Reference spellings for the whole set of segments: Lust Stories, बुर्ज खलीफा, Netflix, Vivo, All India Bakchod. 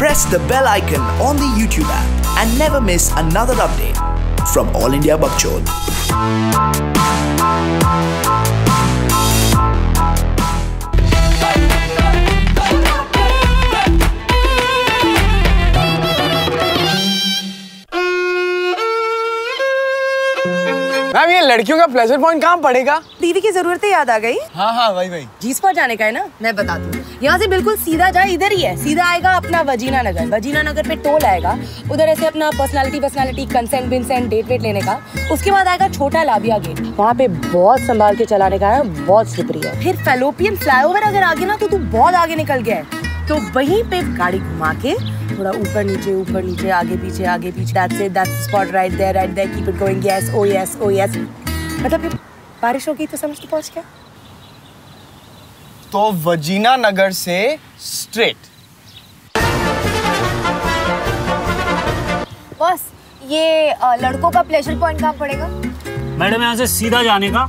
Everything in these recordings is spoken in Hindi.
Press the bell icon on the YouTube app and never miss another update from All India Bakchod. Ma'am, ये लड़कियों का प्लेजर पॉइंट कहाँ पड़ेगा? दीदी की जरूरतें याद आ गई। हाँ हाँ वही वही। जीस पर जाने का है ना, मैं बता दूँ। यहाँ से बिल्कुल सीधा जाए, इधर ही है। सीधा आएगा अपना वजीना नगर। वजीना नगर पे टोल आएगा, उधर ऐसे अपना personality consent Vincent date wait लेने का। उसके बाद आएगा छोटा लाभिया गेट, वहाँ पे बहुत संभाल के चलाने का है, बहुत स्लिपरी है। फिर फैलोपियन फ्लाईओवर अगर आगे ना तो तू बहुत आगे निकल गया है, तो वहीं पे गाड़ी घुमा के थोड़ा ऊपर नीचे आगे पीछे that's it, that's spot right there keep it going yes oh yes oh yes. मतलब बारिश हो गई तो समझ तो पहुंच गया। तो वजीना नगर से स्ट्रेट बस। ये लड़कों का प्लेजर पॉइंट कहाँ पड़ेगा? मैडम, यहाँ से सीधा जाने का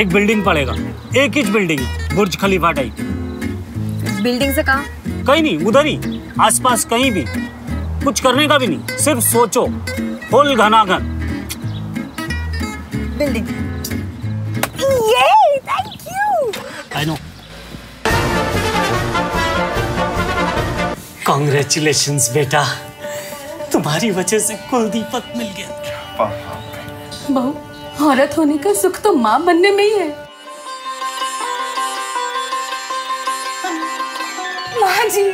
एक बिल्डिंग पड़ेगा, एक ही building, बुर्ज खलीफा type. Building से कहाँ? कहीं नहीं, उधर ही आसपास कहीं भी कुछ करने का भी नहीं, सिर्फ सोचो फुल घनाघन। बिल्डिंग। ये thank you. I know. Congratulations बेटा, तुम्हारी वजह से कुलदीपक मिल गया। बहू, औरत होने का सुख तो माँ बनने में ही है। माँ जी,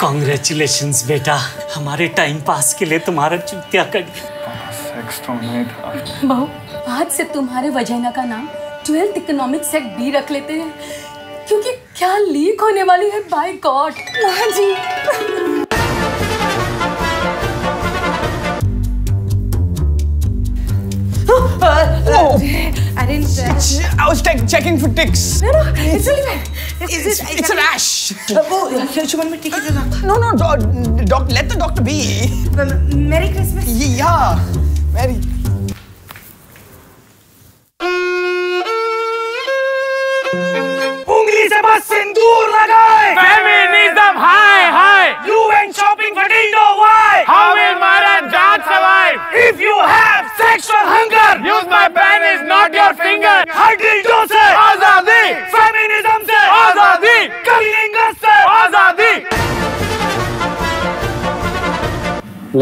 कांग्रेचुलेशंस बेटा, हमारे टाइम पास के लिए तुम्हारा चुतिया कट गया। बहू, आज से तुम्हारे वजहना का नाम 12th इकोनॉमिक सेट बी रख लेते हैं, क्योंकि क्या लीक होने वाली है। बाय गॉड माँ जी। उंगली से बस सिंदूर लगाए। फेमिनिज्म हाय हाय। यू एंड शॉपिंग फटीडो why? How will Maharaj Jat survive? If you have sexual hunger, use my pen is not your finger. Har dildo se azadi, feminism se azadi, kalinga se azadi.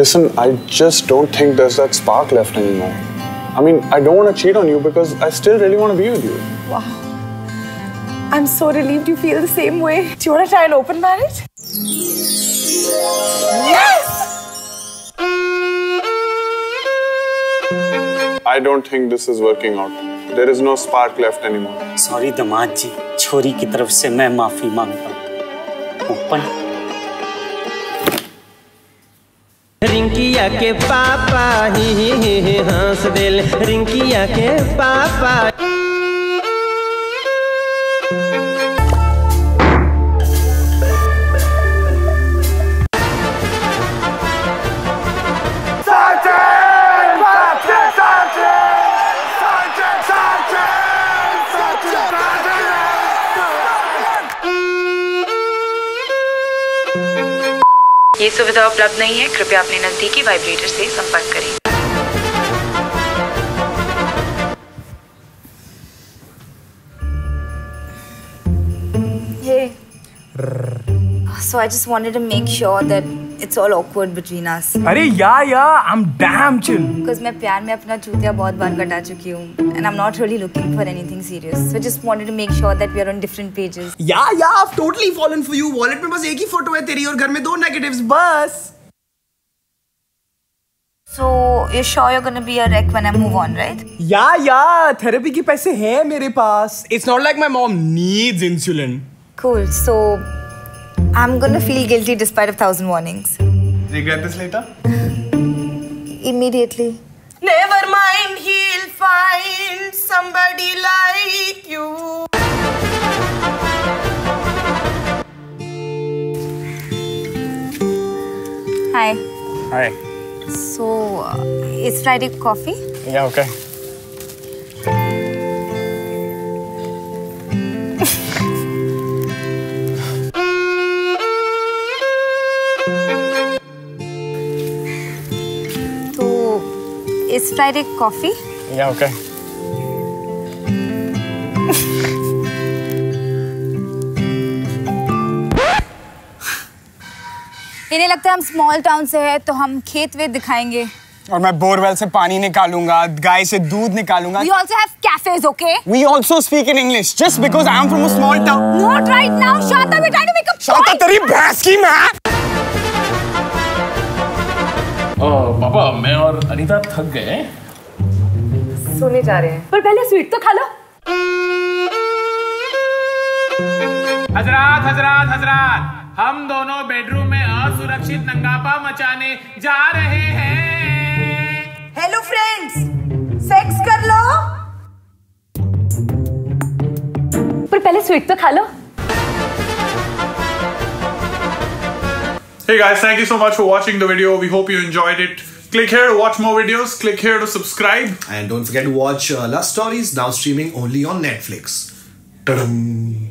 Listen, I just don't think there's that spark left anymore. I mean, I don't want to cheat on you because I still really want to be with you. Wow, I'm so relieved you feel the same way. Do you want to try an open marriage? Yes. I don't think this is working out. There is no spark left anymore. Sorry, Damad ji. छोरी की तरफ से मैं माफी मांगता हूँ। Open. रिंकिया के पापा ही हंस दिल, रिंकिया के पापा। ये सुविधा उपलब्ध नहीं है, कृपया अपने नजदीकी वाइब्रेटर से संपर्क करें। Hey. So I just wanted to make sure that it's all awkward between us. अरे yeah, I'm damn chill. Because मैं प्यार में अपना चूतिया बहुत बार कटा चुकी हूँ, and I'm not really looking for anything serious. So just wanted to make sure that we are on different pages. Yeah, I've totally fallen for you. Wallet में बस एक ही फोटो है तेरी और घर में 2 negatives बस. So you're sure you're gonna be a wreck when I move on, right? Yeah, therapy के पैसे हैं मेरे पास. It's not like my mom needs insulin. Cool. So I'm gonna feel guilty despite of 1,000 warnings. Regret this later? Immediately. Never mind, he'll find somebody like you. Hi. Hi. So, is Friday coffee? Yeah, okay. try the coffee? Yeah, okay. इन्हें लगता है हम स्मॉल टाउन से हैं तो हम खेत वेत दिखाएंगे। और मैं बोरवेल से पानी निकालूंगा, गाय से दूध निकालूंगा। We also have cafes, okay? We also speak in English. Just because I am from a small town. Not right now, Shanta. We're trying to make a point. Shanta, तेरी भैंस की माँ। पापा, मैं और अनीता थक गए। सोने जा रहे हैं। पर पहले स्वीट तो खा लो। हजरात, हजरात, हजरात। हम दोनों बेडरूम में असुरक्षित नंगापा मचाने जा रहे हैं। हेलो फ्रेंड्स, सेक्स कर लो। पर पहले स्वीट तो खा लो। Hey guys, thank you so much for watching the video. We hope you enjoyed it. Click here to watch more videos. Click here to subscribe. And don't forget to watch Lust Stories, now streaming only on Netflix. Ta-dum!